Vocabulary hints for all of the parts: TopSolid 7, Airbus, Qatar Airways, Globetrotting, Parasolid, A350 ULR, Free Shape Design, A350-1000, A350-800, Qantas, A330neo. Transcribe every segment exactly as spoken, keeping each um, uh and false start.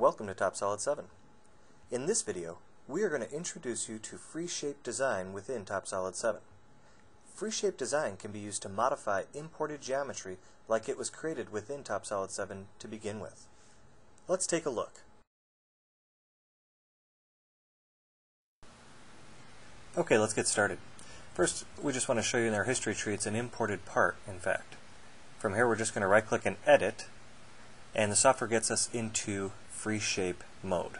Welcome to TopSolid seven. In this video, we are going to introduce you to free shape design within TopSolid seven. Free shape design can be used to modify imported geometry like it was created within TopSolid seven to begin with. Let's take a look. Okay, let's get started. First, we just want to show you in our history tree it's an imported part, in fact. From here, we're just going to right-click and edit, and the software gets us into free shape mode.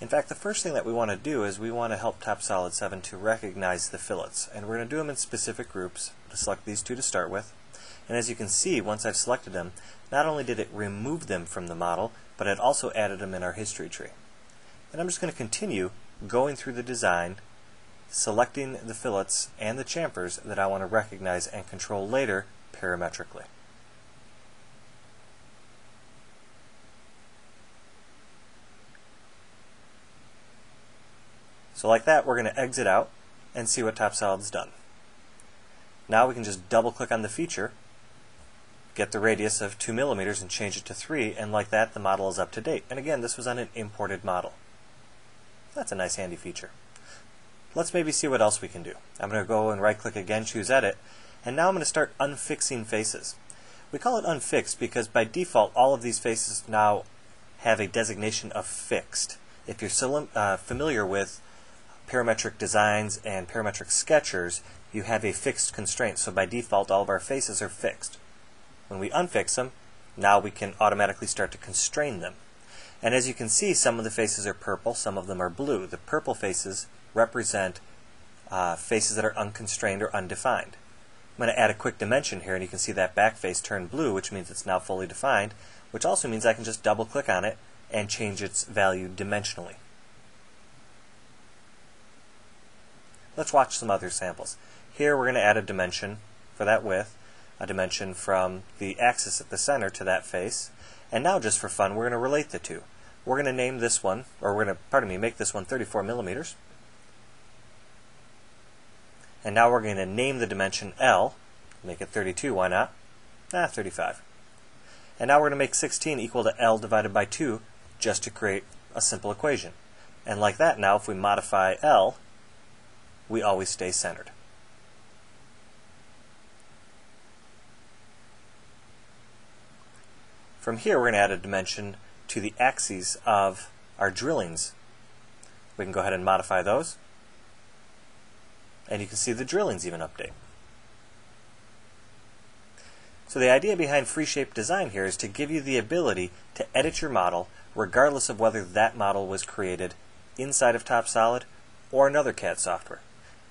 In fact, the first thing that we want to do is we want to help TopSolid seven to recognize the fillets, and we're going to do them in specific groups. I'm going to select these two to start with, and as you can see, once I've selected them, not only did it remove them from the model, but it also added them in our history tree. And I'm just going to continue going through the design, selecting the fillets and the chamfers that I want to recognize and control later parametrically. So like that, we're going to exit out and see what TopSolid's done. Now we can just double click on the feature, get the radius of two millimeters and change it to three, and like that the model is up to date. And again, this was on an imported model. That's a nice handy feature. Let's maybe see what else we can do. I'm going to go and right click again, choose edit, and now I'm going to start unfixing faces. We call it unfixed because by default all of these faces now have a designation of fixed. If you're uh, familiar with parametric designs and parametric sketchers, you have a fixed constraint, so by default all of our faces are fixed. When we unfix them, now we can automatically start to constrain them. And as you can see, some of the faces are purple, some of them are blue. The purple faces represent uh, faces that are unconstrained or undefined. I'm going to add a quick dimension here, and you can see that back face turned blue, which means it's now fully defined, which also means I can just double click on it and change its value dimensionally. Let's watch some other samples. Here we're going to add a dimension for that width, a dimension from the axis at the center to that face, and now just for fun we're going to relate the two. We're going to name this one, or we're going to, pardon me, make this one thirty-four millimeters. And now we're going to name the dimension L, make it thirty-two, why not? Ah, thirty-five. And now we're going to make sixteen equal to L divided by two just to create a simple equation. And like that, now if we modify L, we always stay centered. From here, we're going to add a dimension to the axes of our drillings. We can go ahead and modify those, and you can see the drillings even update. So the idea behind free shape design here is to give you the ability to edit your model regardless of whether that model was created inside of TopSolid or another C A D software.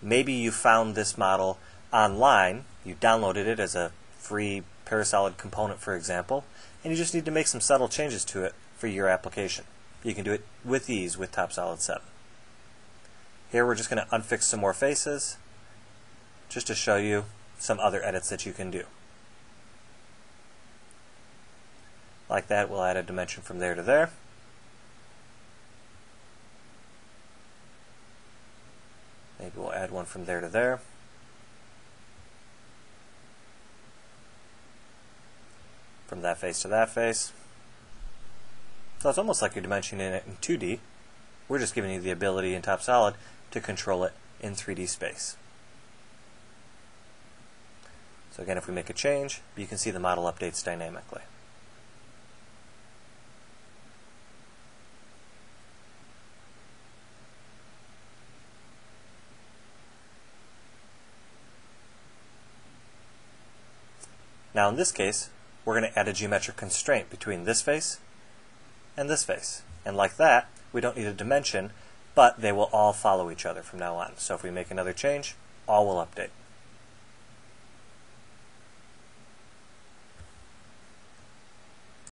Maybe you found this model online, you downloaded it as a free Parasolid component, for example, and you just need to make some subtle changes to it for your application. You can do it with ease with TopSolid seven. Here we're just going to unfix some more faces just to show you some other edits that you can do. Like that, we'll add a dimension from there to there. Maybe we'll add one from there to there. From that face to that face. So it's almost like you're dimensioning it in two D. We're just giving you the ability in TopSolid to control it in three D space. So again, if we make a change, you can see the model updates dynamically. Now in this case, we're going to add a geometric constraint between this face and this face. And like that, we don't need a dimension, but they will all follow each other from now on. So if we make another change, all will update.